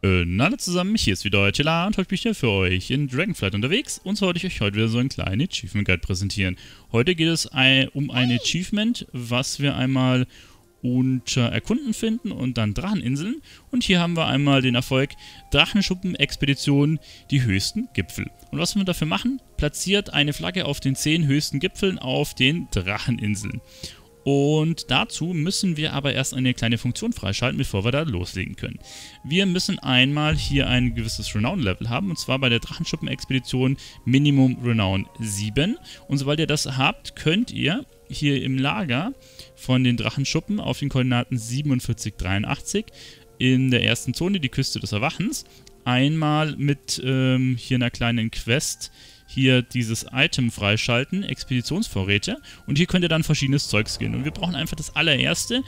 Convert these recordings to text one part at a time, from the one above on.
Hallo zusammen, mich hier ist wieder euer Tela und heute bin ich hier für euch in Dragonflight unterwegs und so wollte ich euch heute wieder so einen kleinen Achievement Guide präsentieren. Heute geht es um ein Achievement, was wir einmal unter Erkunden finden und dann Dracheninseln und hier haben wir einmal den Erfolg Drachenschuppen-Expedition, die höchsten Gipfel. Und was wir dafür machen, platziert eine Flagge auf den 10 höchsten Gipfeln auf den Dracheninseln. Und dazu müssen wir aber erst eine kleine Funktion freischalten, bevor wir da loslegen können. Wir müssen einmal hier ein gewisses Renown-Level haben, und zwar bei der Drachenschuppen-Expedition Minimum Renown 7. Und sobald ihr das habt, könnt ihr hier im Lager von den Drachenschuppen auf den Koordinaten 47, 83 in der ersten Zone, die Küste des Erwachens, einmal mit hier einer kleinen Quest hier dieses Item freischalten, Expeditionsvorräte, und hier könnt ihr dann verschiedenes Zeugs gehen. Und wir brauchen einfach das allererste,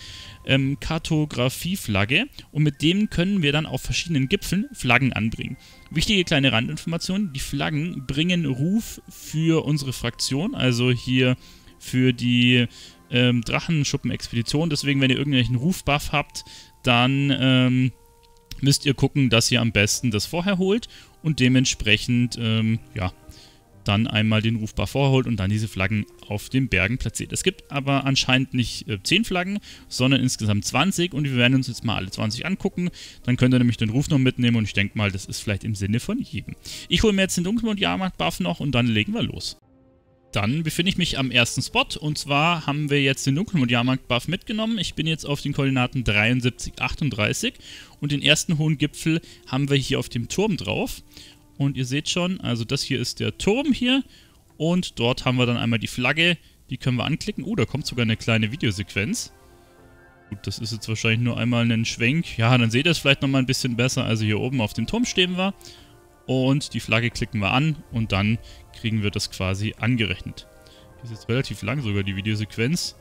Kartografieflagge, und mit dem können wir dann auf verschiedenen Gipfeln Flaggen anbringen. Wichtige kleine Randinformationen, die Flaggen bringen Ruf für unsere Fraktion, also hier für die Drachenschuppen-Expedition, deswegen wenn ihr irgendwelchen Rufbuff habt, dann müsst ihr gucken, dass ihr am besten das vorher holt und dementsprechend, ja, dann einmal den Rufbar vorholt und dann diese Flaggen auf den Bergen platziert. Es gibt aber anscheinend nicht 10 Flaggen, sondern insgesamt 20 und wir werden uns jetzt mal alle 20 angucken. Dann könnt ihr nämlich den Ruf noch mitnehmen und ich denke mal, das ist vielleicht im Sinne von jedem. Ich hole mir jetzt den Dunkelmond-Jahrmarkt-Buff noch und dann legen wir los. Dann befinde ich mich am ersten Spot und zwar haben wir jetzt den Dunkelmond-Jahrmarkt-Buff mitgenommen. Ich bin jetzt auf den Koordinaten 73, 38 und den ersten hohen Gipfel haben wir hier auf dem Turm drauf. Und ihr seht schon, also das hier ist der Turm hier und dort haben wir dann einmal die Flagge, die können wir anklicken. Oh, da kommt sogar eine kleine Videosequenz. Gut, das ist jetzt wahrscheinlich nur einmal ein Schwenk. Ja, dann seht ihr es vielleicht nochmal ein bisschen besser. Also hier oben auf dem Turm stehen wir und die Flagge klicken wir an und dann kriegen wir das quasi angerechnet. Das ist jetzt relativ lang sogar, die Videosequenz.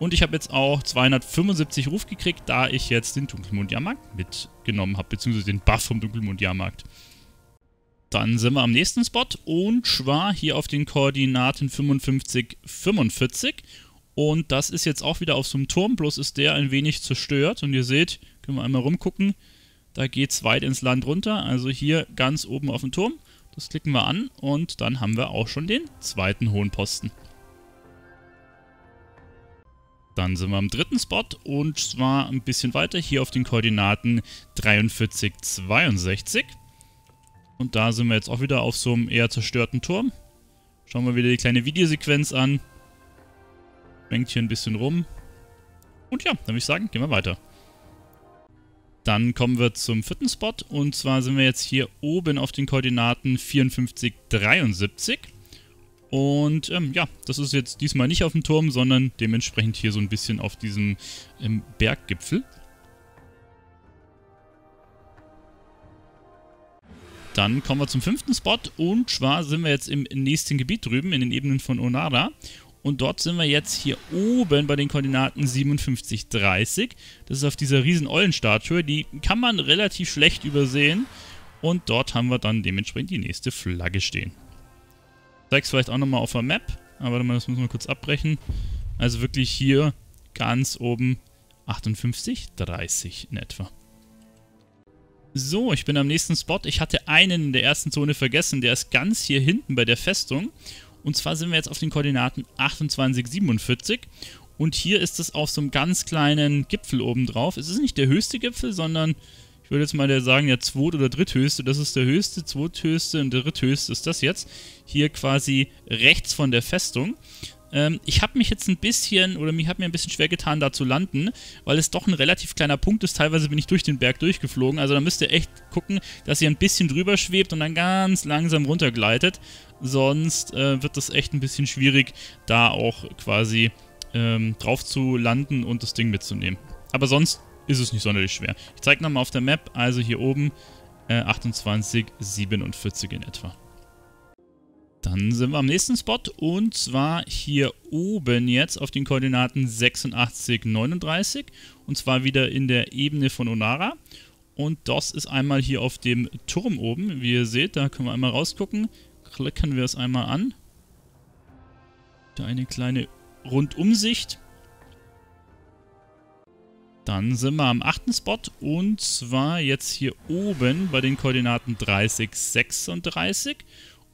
Und ich habe jetzt auch 275 Ruf gekriegt, da ich jetzt den Dunkelmond-Jahrmarkt mitgenommen habe, beziehungsweise den Buff vom Dunkelmond-Jahrmarkt. Dann sind wir am nächsten Spot und zwar hier auf den Koordinaten 55, 45 und das ist jetzt auch wieder auf so einem Turm, bloß ist der ein wenig zerstört und ihr seht, können wir einmal rumgucken, da geht es weit ins Land runter, also hier ganz oben auf dem Turm, das klicken wir an und dann haben wir auch schon den zweiten hohen Posten. Dann sind wir am dritten Spot und zwar ein bisschen weiter hier auf den Koordinaten 43, 62. Und da sind wir jetzt auch wieder auf so einem eher zerstörten Turm. Schauen wir wieder die kleine Videosequenz an. Schwenkt hier ein bisschen rum. Und ja, dann würde ich sagen, gehen wir weiter. Dann kommen wir zum vierten Spot. Und zwar sind wir jetzt hier oben auf den Koordinaten 54, 73. Und ja, das ist jetzt diesmal nicht auf dem Turm, sondern dementsprechend hier so ein bisschen auf diesem Berggipfel. Dann kommen wir zum fünften Spot und zwar sind wir jetzt im nächsten Gebiet drüben in den Ebenen von Onara und dort sind wir jetzt hier oben bei den Koordinaten 57, 30. Das ist auf dieser riesen Eulenstatue, die kann man relativ schlecht übersehen und dort haben wir dann dementsprechend die nächste Flagge stehen. Ich zeige es vielleicht auch nochmal auf der Map, aber das müssen wir kurz abbrechen. Also wirklich hier ganz oben 58, 30 in etwa. So, ich bin am nächsten Spot. Ich hatte einen in der ersten Zone vergessen, der ist ganz hier hinten bei der Festung. Und zwar sind wir jetzt auf den Koordinaten 28, 47. Und hier ist es auf so einem ganz kleinen Gipfel oben drauf. Es ist nicht der höchste Gipfel, sondern ich würde jetzt mal sagen, der zweit- oder dritthöchste. Das ist der höchste, zweithöchste und der dritthöchste ist das jetzt. Hier quasi rechts von der Festung. Ich habe mich jetzt ein bisschen, oder mir hat mir ein bisschen schwer getan, da zu landen, weil es doch ein relativ kleiner Punkt ist. Teilweise bin ich durch den Berg durchgeflogen, also da müsst ihr echt gucken, dass ihr ein bisschen drüber schwebt und dann ganz langsam runtergleitet. Sonst wird das echt ein bisschen schwierig, da auch quasi drauf zu landen und das Ding mitzunehmen. Aber sonst ist es nicht sonderlich schwer. Ich zeige nochmal auf der Map, also hier oben 28, 47 in etwa. Dann sind wir am nächsten Spot und zwar hier oben jetzt auf den Koordinaten 86, 39 und zwar wieder in der Ebene von Onara und das ist einmal hier auf dem Turm oben, wie ihr seht, da können wir einmal rausgucken, klicken wir es einmal an, da eine kleine Rundumsicht. Dann sind wir am 8. Spot und zwar jetzt hier oben bei den Koordinaten 30, 36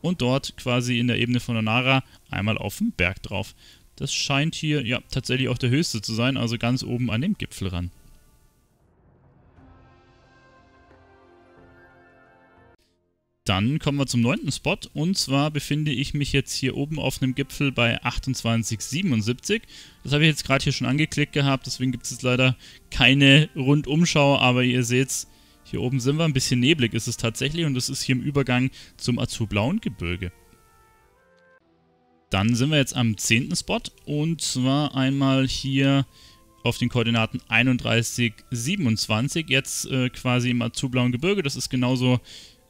und dort quasi in der Ebene von Onara einmal auf den Berg drauf. Das scheint hier ja tatsächlich auch der höchste zu sein, also ganz oben an dem Gipfel ran. Dann kommen wir zum 9. Spot und zwar befinde ich mich jetzt hier oben auf einem Gipfel bei 28,77. Das habe ich jetzt gerade hier schon angeklickt gehabt, deswegen gibt es jetzt leider keine Rundumschau, aber ihr seht es, hier oben sind wir, ein bisschen neblig ist es tatsächlich und das ist hier im Übergang zum Azurblaues Gebirge. Dann sind wir jetzt am 10. Spot und zwar einmal hier auf den Koordinaten 31, 27, jetzt quasi im Azurblaues Gebirge, das ist genauso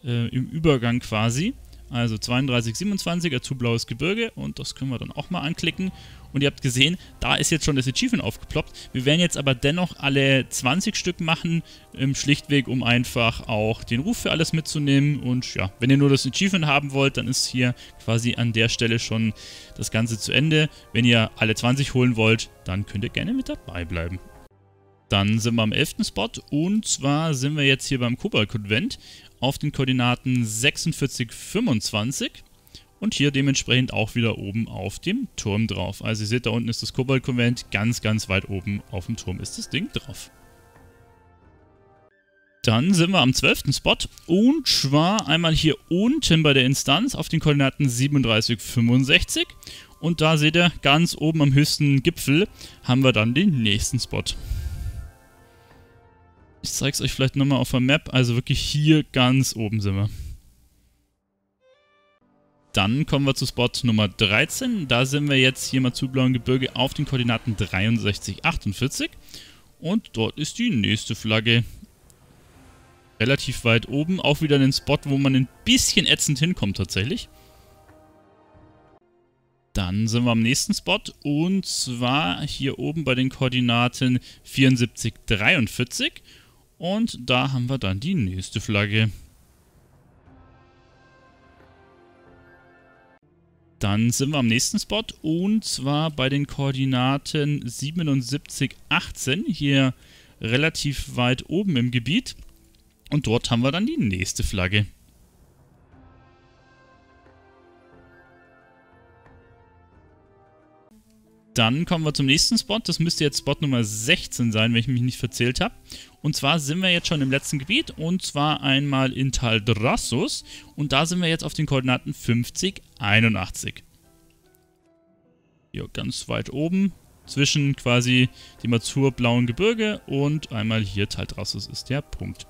im Übergang quasi, also 32, 27, Azurblaues Gebirge und das können wir dann auch mal anklicken und ihr habt gesehen, da ist jetzt schon das Achievement aufgeploppt, wir werden jetzt aber dennoch alle 20 Stück machen, schlichtweg um einfach auch den Ruf für alles mitzunehmen und ja, wenn ihr nur das Achievement haben wollt, dann ist hier quasi an der Stelle schon das Ganze zu Ende, wenn ihr alle 20 holen wollt, dann könnt ihr gerne mit dabei bleiben. Dann sind wir am 11. Spot und zwar sind wir jetzt hier beim Koboldkonvent auf den Koordinaten 46, 25 und hier dementsprechend auch wieder oben auf dem Turm drauf. Also ihr seht, da unten ist das Koboldkonvent, ganz, ganz weit oben auf dem Turm ist das Ding drauf. Dann sind wir am 12. Spot und zwar einmal hier unten bei der Instanz auf den Koordinaten 37, 65 und da seht ihr, ganz oben am höchsten Gipfel haben wir dann den nächsten Spot. Ich zeige es euch vielleicht nochmal auf der Map, also wirklich hier ganz oben sind wir. Dann kommen wir zu Spot Nummer 13, da sind wir jetzt hier mal zu blauen Gebirge auf den Koordinaten 63, 48 und dort ist die nächste Flagge. Relativ weit oben, auch wieder einen Spot, wo man ein bisschen ätzend hinkommt tatsächlich. Dann sind wir am nächsten Spot und zwar hier oben bei den Koordinaten 74, 43. Und da haben wir dann die nächste Flagge. Dann sind wir am nächsten Spot und zwar bei den Koordinaten 77, 18, hier relativ weit oben im Gebiet. Und dort haben wir dann die nächste Flagge. Dann kommen wir zum nächsten Spot, das müsste jetzt Spot Nummer 16 sein, wenn ich mich nicht verzählt habe. Und zwar sind wir jetzt schon im letzten Gebiet und zwar einmal in Taldrassus und da sind wir jetzt auf den Koordinaten 50, 81. Hier ganz weit oben, zwischen quasi dem Azurblauen Gebirge und einmal hier Taldrassus ist der Punkt.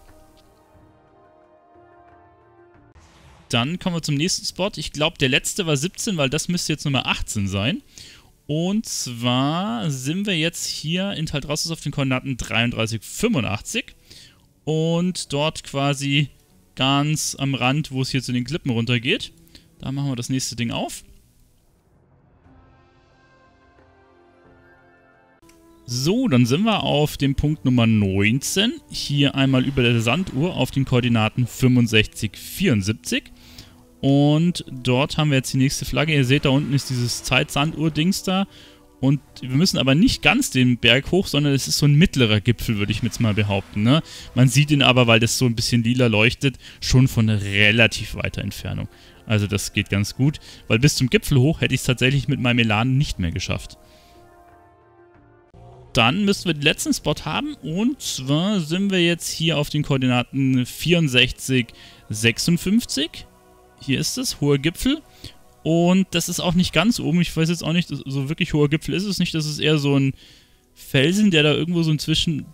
Dann kommen wir zum nächsten Spot, ich glaube der letzte war 17, weil das müsste jetzt Nummer 18 sein. Und zwar sind wir jetzt hier in Taldrassus auf den Koordinaten 33, 85 und dort quasi ganz am Rand, wo es hier zu den Klippen runter geht. Da machen wir das nächste Ding auf. So, dann sind wir auf dem Punkt Nummer 19, hier einmal über der Sanduhr auf den Koordinaten 65, 74. Und dort haben wir jetzt die nächste Flagge. Ihr seht, da unten ist dieses Zeitsanduhr-Dings da. Und wir müssen aber nicht ganz den Berg hoch, sondern es ist so ein mittlerer Gipfel, würde ich jetzt mal behaupten. Ne? Man sieht ihn aber, weil das so ein bisschen lila leuchtet, schon von relativ weiter Entfernung. Also das geht ganz gut, weil bis zum Gipfel hoch hätte ich es tatsächlich mit meinem Elan nicht mehr geschafft. Dann müssen wir den letzten Spot haben und zwar sind wir jetzt hier auf den Koordinaten 64, 56. Hier ist es, hoher Gipfel und das ist auch nicht ganz oben, ich weiß jetzt auch nicht, so wirklich hoher Gipfel ist es nicht, das ist eher so ein Felsen, der da irgendwo so ein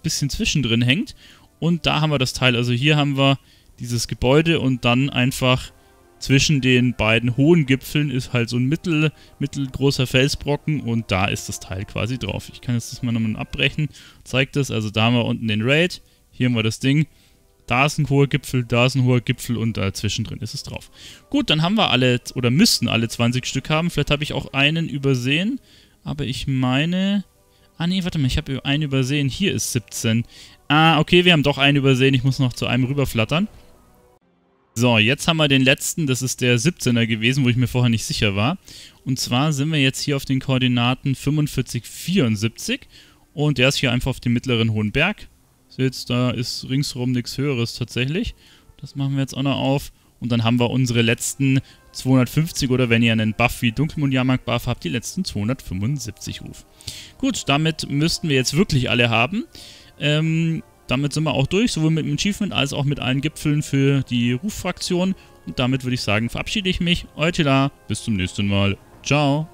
bisschen zwischendrin hängt und da haben wir das Teil, also hier haben wir dieses Gebäude und dann einfach zwischen den beiden hohen Gipfeln ist halt so ein mittelgroßer Felsbrocken und da ist das Teil quasi drauf. Ich kann jetzt das mal nochmal abbrechen, zeigt das, also da haben wir unten den Raid, hier haben wir das Ding. Da ist ein hoher Gipfel, da ist ein hoher Gipfel und dazwischen drin ist es drauf. Gut, dann haben wir alle, oder müssten alle 20 Stück haben. Vielleicht habe ich auch einen übersehen, aber ich meine... Ah nee, warte mal, ich habe einen übersehen. Hier ist 17. Ah, okay, wir haben doch einen übersehen. Ich muss noch zu einem rüberflattern. So, jetzt haben wir den letzten. Das ist der 17er gewesen, wo ich mir vorher nicht sicher war. Und zwar sind wir jetzt hier auf den Koordinaten 45, 74. Und der ist hier einfach auf dem mittleren hohen Berg. Seht, da ist ringsherum nichts Höheres tatsächlich. Das machen wir jetzt auch noch auf. Und dann haben wir unsere letzten 250 oder wenn ihr einen Buff wie Dunkelmond-Jahrmarkt-Buff habt, die letzten 275 Ruf. Gut, damit müssten wir jetzt wirklich alle haben. Damit sind wir auch durch, sowohl mit dem Achievement als auch mit allen Gipfeln für die Ruffraktion. Und damit würde ich sagen, verabschiede ich mich. Euer Tila, bis zum nächsten Mal. Ciao.